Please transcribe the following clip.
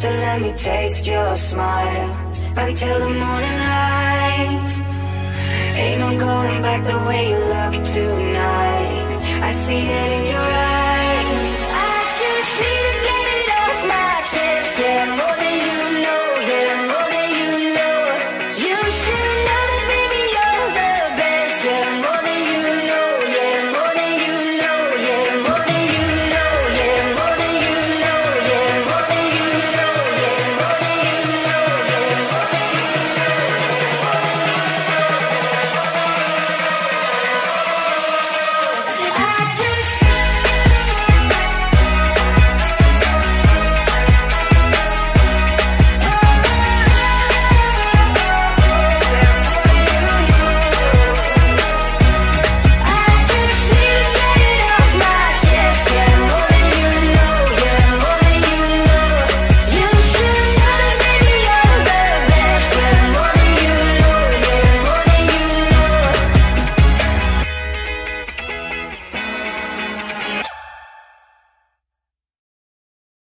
close and let me taste your smile until the morning light. Ain't no going back the way you look tonight. I see it in your eyes.